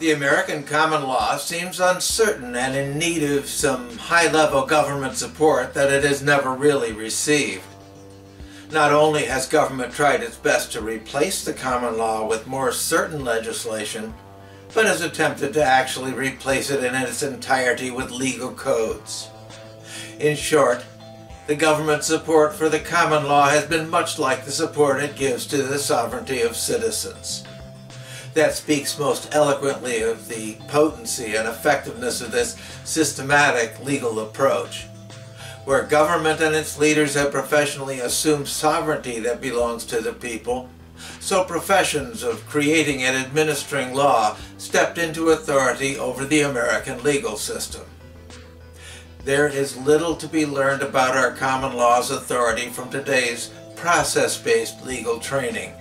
The American common law seems uncertain and in need of some high-level government support that it has never really received. Not only has government tried its best to replace the common law with more certain legislation, but has attempted to actually replace it in its entirety with legal codes. In short, the government's support for the common law has been much like the support it gives to the sovereignty of citizens. That speaks most eloquently of the potency and effectiveness of this systematic legal approach, where government and its leaders have professionally assumed sovereignty that belongs to the people, so professions of creating and administering law stepped into authority over the American legal system. There is little to be learned about our common law's authority from today's process-based legal training.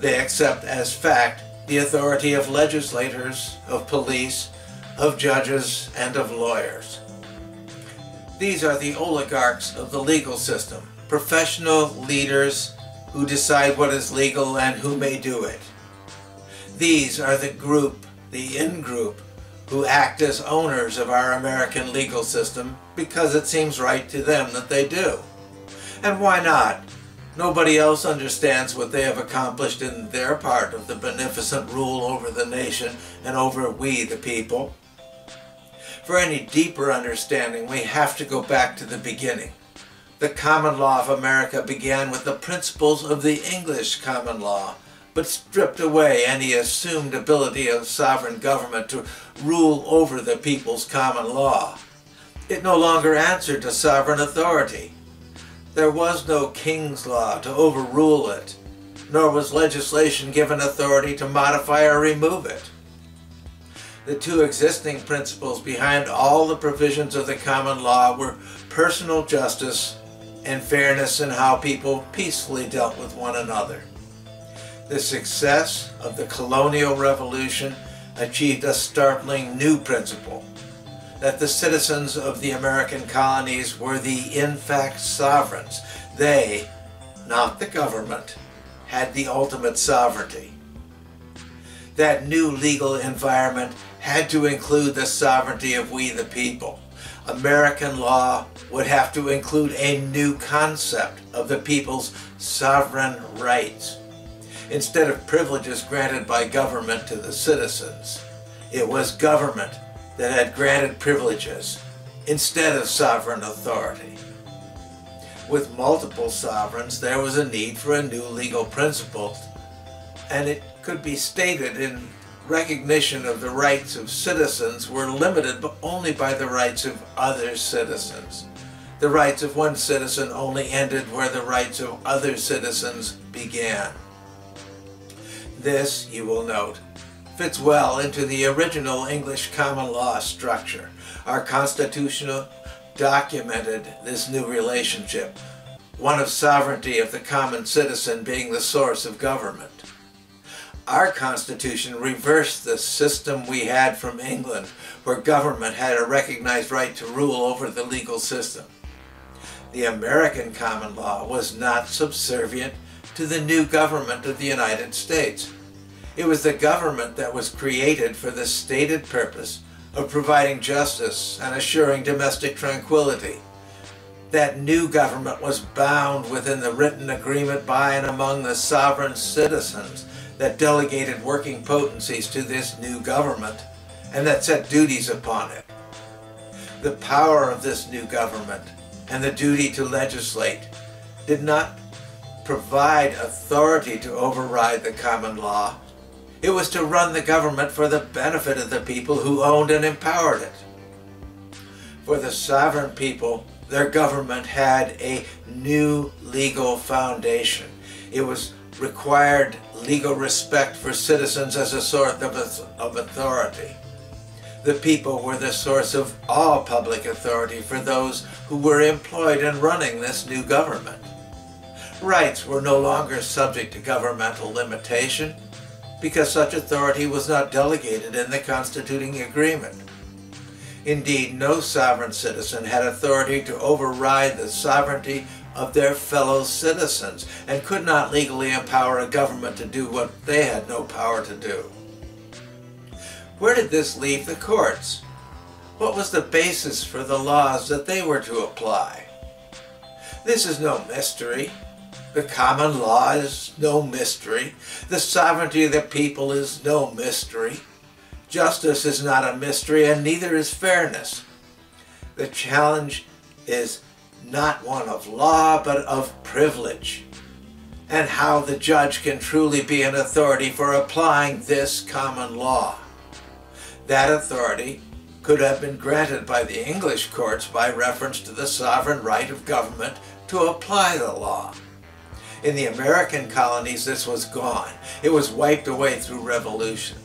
They accept as fact the authority of legislators, of police, of judges, and of lawyers. These are the oligarchs of the legal system, professional leaders who decide what is legal and who may do it. These are the group, the in-group, who act as owners of our American legal system because it seems right to them that they do. And why not? Nobody else understands what they have accomplished in their part of the beneficent rule over the nation and over we, the people. For any deeper understanding, we have to go back to the beginning. The common law of America began with the principles of the English common law, but stripped away any assumed ability of sovereign government to rule over the people's common law. It no longer answered to sovereign authority. There was no king's law to overrule it, nor was legislation given authority to modify or remove it. The two existing principles behind all the provisions of the common law were personal justice and fairness in how people peacefully dealt with one another. The success of the colonial revolution achieved a startling new principle, that the citizens of the American colonies were the in fact sovereigns. They, not the government, had the ultimate sovereignty. That new legal environment had to include the sovereignty of we the people. American law would have to include a new concept of the people's sovereign rights. Instead of privileges granted by government to the citizens, it was government that had granted privileges instead of sovereign authority. With multiple sovereigns, there was a need for a new legal principle, and it could be stated in recognition of the rights of citizens were limited but only by the rights of other citizens. The rights of one citizen only ended where the rights of other citizens began. This, you will note, fits well into the original English common law structure. Our Constitution documented this new relationship, one of sovereignty of the common citizen being the source of government. Our Constitution reversed the system we had from England, where government had a recognized right to rule over the legal system. The American common law was not subservient to the new government of the United States. It was the government that was created for the stated purpose of providing justice and assuring domestic tranquility. That new government was bound within the written agreement by and among the sovereign citizens that delegated working potencies to this new government and that set duties upon it. The power of this new government and the duty to legislate did not provide authority to override the common law. It was to run the government for the benefit of the people who owned and empowered it. For the sovereign people, their government had a new legal foundation. It was required legal respect for citizens as a source of authority. The people were the source of all public authority for those who were employed in running this new government. Rights were no longer subject to governmental limitation, because such authority was not delegated in the constituting agreement. Indeed, no sovereign citizen had authority to override the sovereignty of their fellow citizens and could not legally empower a government to do what they had no power to do. Where did this leave the courts? What was the basis for the laws that they were to apply? This is no mystery. The common law is no mystery. The sovereignty of the people is no mystery. Justice is not a mystery, and neither is fairness. The challenge is not one of law, but of privilege, and how the judge can truly be an authority for applying this common law. That authority could have been granted by the English courts by reference to the sovereign right of government to apply the law. In the American colonies, this was gone. It was wiped away through revolution.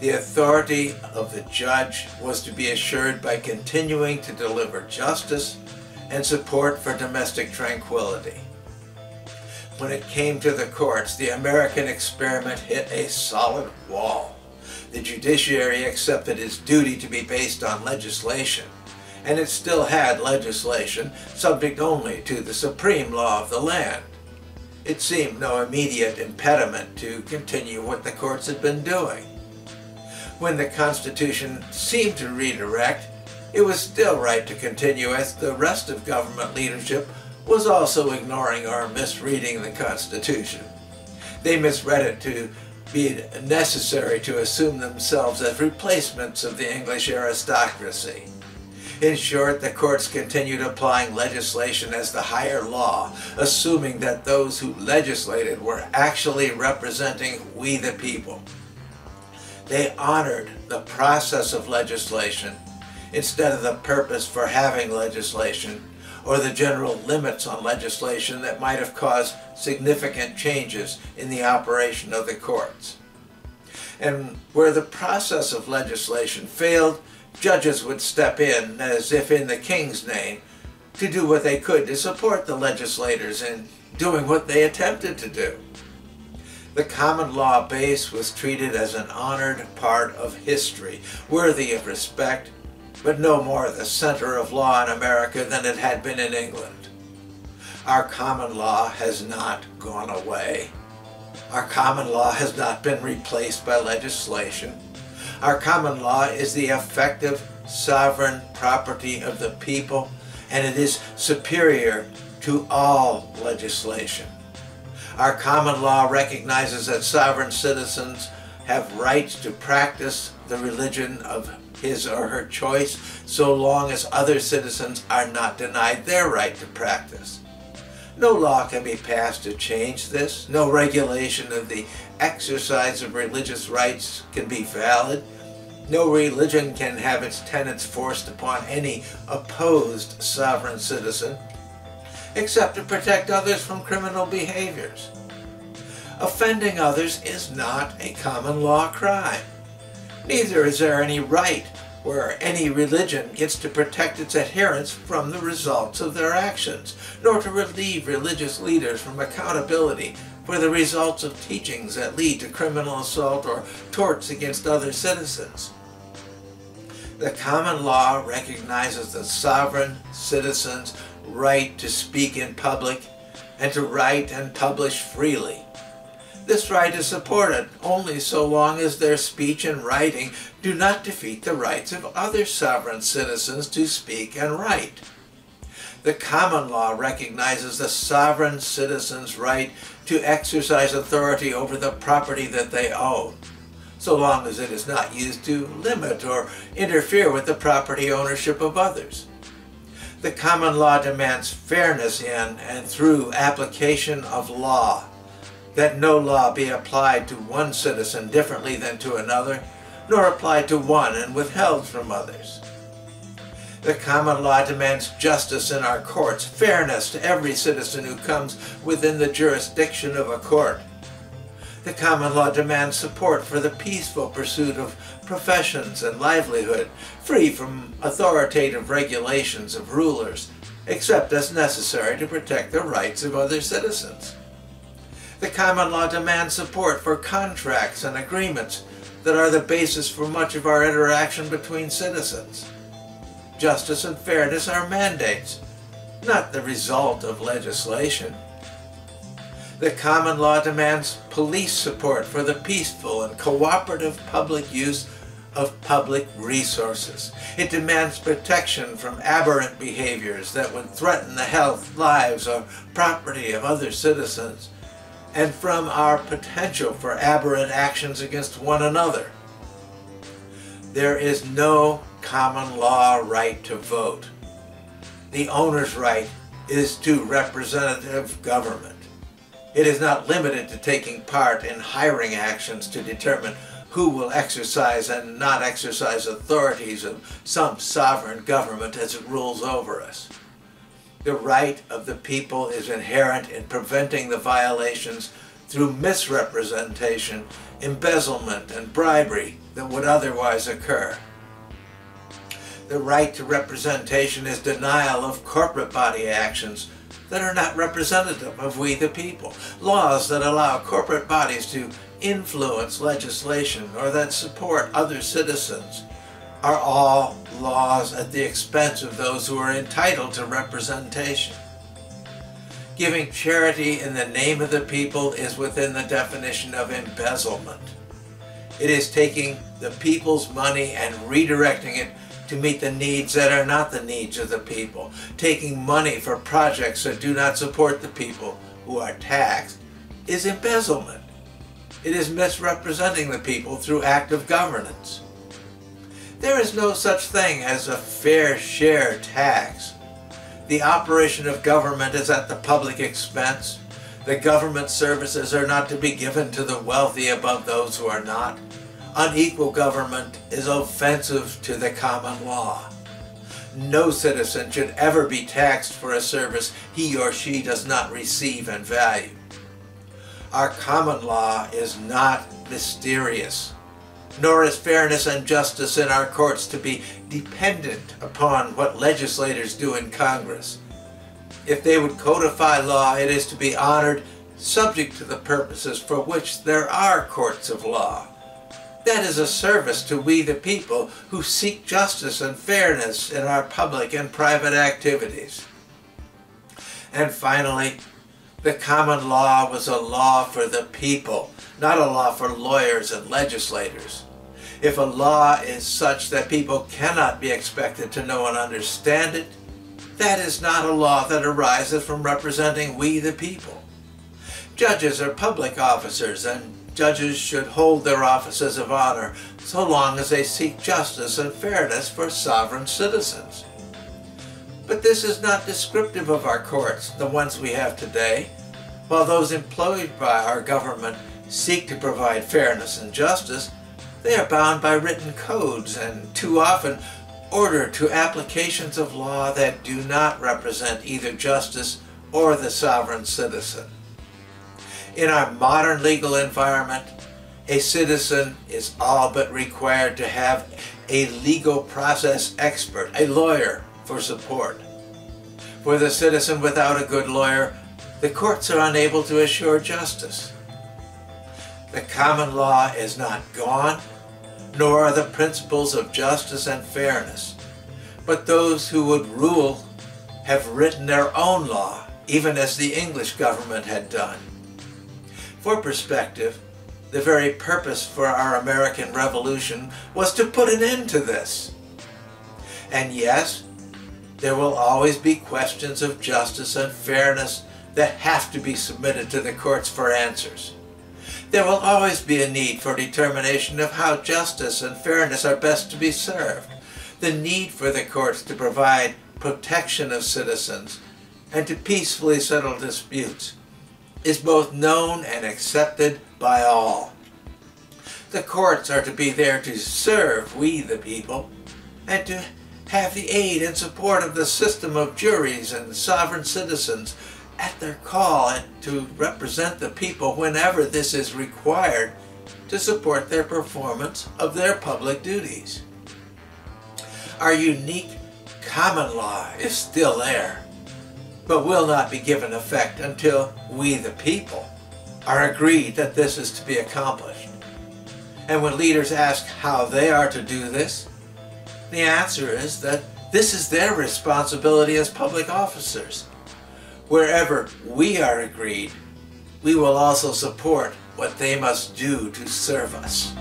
The authority of the judge was to be assured by continuing to deliver justice and support for domestic tranquility. When it came to the courts, the American experiment hit a solid wall. The judiciary accepted its duty to be based on legislation, and it still had legislation subject only to the supreme law of the land. It seemed no immediate impediment to continue what the courts had been doing. When the Constitution seemed to redirect, it was still right to continue, as the rest of government leadership was also ignoring or misreading the Constitution. They misread it to be necessary to assume themselves as replacements of the English aristocracy. In short, the courts continued applying legislation as the higher law, assuming that those who legislated were actually representing we the people. They honored the process of legislation instead of the purpose for having legislation, or the general limits on legislation that might have caused significant changes in the operation of the courts. And where the process of legislation failed, judges would step in, as if in the king's name, to do what they could to support the legislators in doing what they attempted to do. The common law base was treated as an honored part of history, worthy of respect, but no more the center of law in America than it had been in England. Our common law has not gone away. Our common law has not been replaced by legislation. Our common law is the effective sovereign property of the people, and it is superior to all legislation. Our common law recognizes that sovereign citizens have rights to practice the religion of his or her choice, so long as other citizens are not denied their right to practice. No law can be passed to change this. No regulation of the exercise of religious rights can be valid. No religion can have its tenets forced upon any opposed sovereign citizen, except to protect others from criminal behaviors. Offending others is not a common law crime. Neither is there any right where any religion gets to protect its adherents from the results of their actions, nor to relieve religious leaders from accountability for the results of teachings that lead to criminal assault or torts against other citizens. The common law recognizes the sovereign citizen's right to speak in public and to write and publish freely. This right is supported only so long as their speech and writing do not defeat the rights of other sovereign citizens to speak and write. The common law recognizes the sovereign citizen's right to exercise authority over the property that they own, so long as it is not used to limit or interfere with the property ownership of others. The common law demands fairness in and through application of law, that no law be applied to one citizen differently than to another, nor applied to one and withheld from others. The common law demands justice in our courts, fairness to every citizen who comes within the jurisdiction of a court. The common law demands support for the peaceful pursuit of professions and livelihood, free from authoritative regulations of rulers, except as necessary to protect the rights of other citizens. The common law demands support for contracts and agreements that are the basis for much of our interaction between citizens. Justice and fairness are mandates, not the result of legislation. The common law demands police support for the peaceful and cooperative public use of public resources. It demands protection from aberrant behaviors that would threaten the health, lives, or property of other citizens, and from our potential for aberrant actions against one another. There is no common law right to vote. The owner's right is to representative government. It is not limited to taking part in hiring actions to determine who will exercise and not exercise authorities of some sovereign government as it rules over us. The right of the people is inherent in preventing the violations through misrepresentation, embezzlement, and bribery that would otherwise occur. The right to representation is denial of corporate body actions that are not representative of we the people. Laws that allow corporate bodies to influence legislation or that support other citizens are all laws at the expense of those who are entitled to representation. Giving charity in the name of the people is within the definition of embezzlement. It is taking the people's money and redirecting it to meet the needs that are not the needs of the people, taking money for projects that do not support the people who are taxed is embezzlement. It is misrepresenting the people through active governance. There is no such thing as a fair share tax. The operation of government is at the public expense. The government services are not to be given to the wealthy above those who are not. Unequal government is offensive to the common law. No citizen should ever be taxed for a service he or she does not receive and value. Our common law is not mysterious, nor is fairness and justice in our courts to be dependent upon what legislators do in Congress. If they would codify law, it is to be honored, subject to the purposes for which there are courts of law. That is a service to we the people who seek justice and fairness in our public and private activities. And finally, the common law was a law for the people, not a law for lawyers and legislators. If a law is such that people cannot be expected to know and understand it, that is not a law that arises from representing we the people. Judges are public officers, and judges should hold their offices of honor so long as they seek justice and fairness for sovereign citizens. But this is not descriptive of our courts, the ones we have today, while those employed by our government seek to provide fairness and justice, they are bound by written codes and too often order to applications of law that do not represent either justice or the sovereign citizen. In our modern legal environment, a citizen is all but required to have a legal process expert, a lawyer, for support. For the citizen without a good lawyer, the courts are unable to assure justice. The common law is not gone, nor are the principles of justice and fairness, but those who would rule have written their own law, even as the English government had done. For perspective, the very purpose for our American Revolution was to put an end to this. And yes, there will always be questions of justice and fairness that have to be submitted to the courts for answers. There will always be a need for determination of how justice and fairness are best to be served, the need for the courts to provide protection of citizens and to peacefully settle disputes is both known and accepted by all. The courts are to be there to serve we the people and to have the aid and support of the system of juries and sovereign citizens at their call and to represent the people whenever this is required to support their performance of their public duties. Our unique common law is still there, but will not be given effect until we, the people, are agreed that this is to be accomplished. And when leaders ask how they are to do this, the answer is that this is their responsibility as public officers. Wherever we are agreed, we will also support what they must do to serve us.